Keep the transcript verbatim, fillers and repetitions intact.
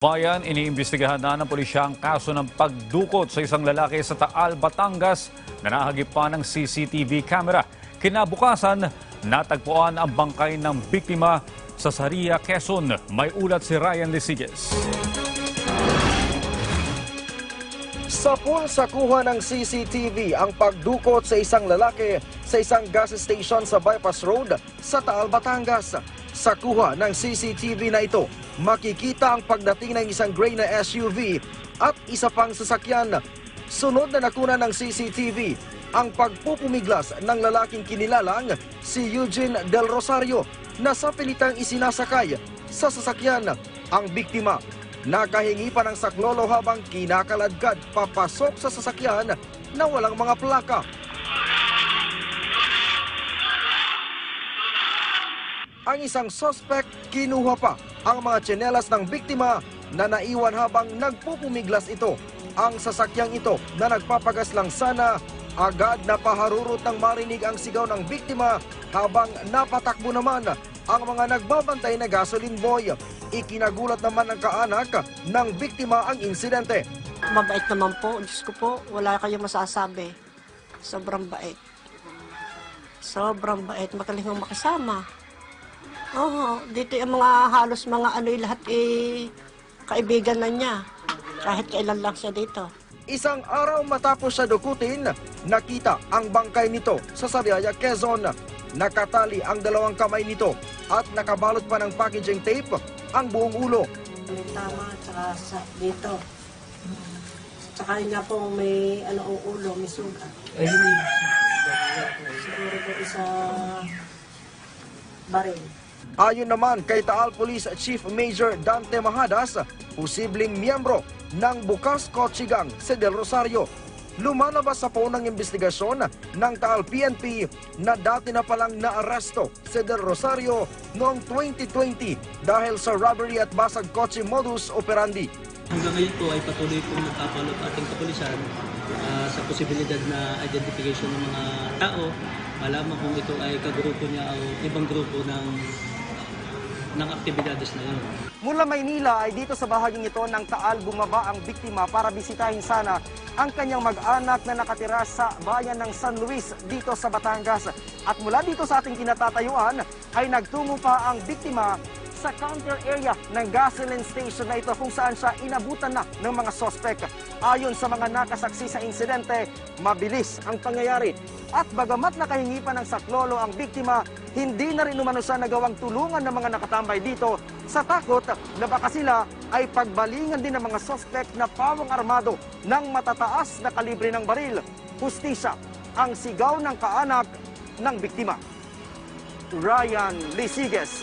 Bayan, iniimbestigahan na ng pulisya ang kaso ng pagdukot sa isang lalaki sa Taal, Batangas na nahagip pa ng C C T V camera. Kinabukasan, natagpuan ang bangkay ng biktima sa Sariaya, Quezon. May ulat si Ryan Lisigues. Sakun-sakuha ng C C T V ang pagdukot sa isang lalaki sa isang gas station sa bypass road sa Taal, Batangas. Sa kuha ng C C T V na ito, makikita ang pagdating ng isang gray na S U V at isa pang sasakyan. Sunod na nakuna ng C C T V ang pagpupumiglas ng lalaking kinilalang si Eugene Del Rosario na sa pilitang isinasakay sa sasakyan ang biktima. Nakahingi pa ng saklolo habang kinakaladkad papasok sa sasakyan na walang mga plaka. Ang isang suspect kinuha pa ang mga tsinelas ng biktima na naiwan habang nagpupumiglas ito. Ang sasakyang ito na nagpapagas lang sana, agad na paharurot nang marinig ang sigaw ng biktima habang napatakbo naman ang mga nagbabantay na gasoline boy. Ikinagulat naman ng kaanak ng biktima ang insidente. Mabait naman po, Diyos ko po, wala kayong masasabi. Sobrang bait. Sobrang bait, makalihong makasama. Oo, dito yung mga halos mga ano lahat eh, kaibigan na niya, kahit kailan lang siya dito. Isang araw matapos siya dukutin, nakita ang bangkay nito sa Sariaya, Quezon. Nakatali ang dalawang kamay nito at nakabalot pa ng packaging tape ang buong ulo. May tama, tsaka sa dito. Tsaka nga po may ano ang ulo, may sugat. Siguro po isa baril. Ayon naman kay Taal Police Chief Major Dante Mahadas, posibleng miyembro ng Bukas Kotse Gang si Del Rosario. Lumalabas sa poon ng investigasyon ng Taal P N P na dati na palang naaresto si Del Rosario noong twenty twenty dahil sa robbery at basag kotse modus operandi. Hanggang ngayon po ay patuloy po nagpapalo ating kapulisan uh, sa posibilidad na identification ng mga tao. Malaman kung ito ay kagrupo niya o ibang grupo ng, ng aktibidades na yun. Mula Maynila ay dito sa bahaging ito ng Taal bumaba ang biktima para bisitahin sana ang kanyang mag-anak na nakatira sa bayan ng San Luis dito sa Batangas. At mula dito sa ating kinatatayuan ay nagtungo pa ang biktima sa counter area ng gasoline station na ito kung saan siya inabutan na ng mga sospek. Ayon sa mga nakasaksi sa insidente, mabilis ang pangyayari. At bagamat nakahingi pa ng saklolo ang biktima, hindi na rin umano siya nagawang tulungan ng mga nakatambay dito sa takot na baka sila ay pagbalingan din ng mga sospek na pawang armado ng matataas na kalibre ng baril. Hustisya ang sigaw ng kaanak ng biktima. Ryan Lisigues,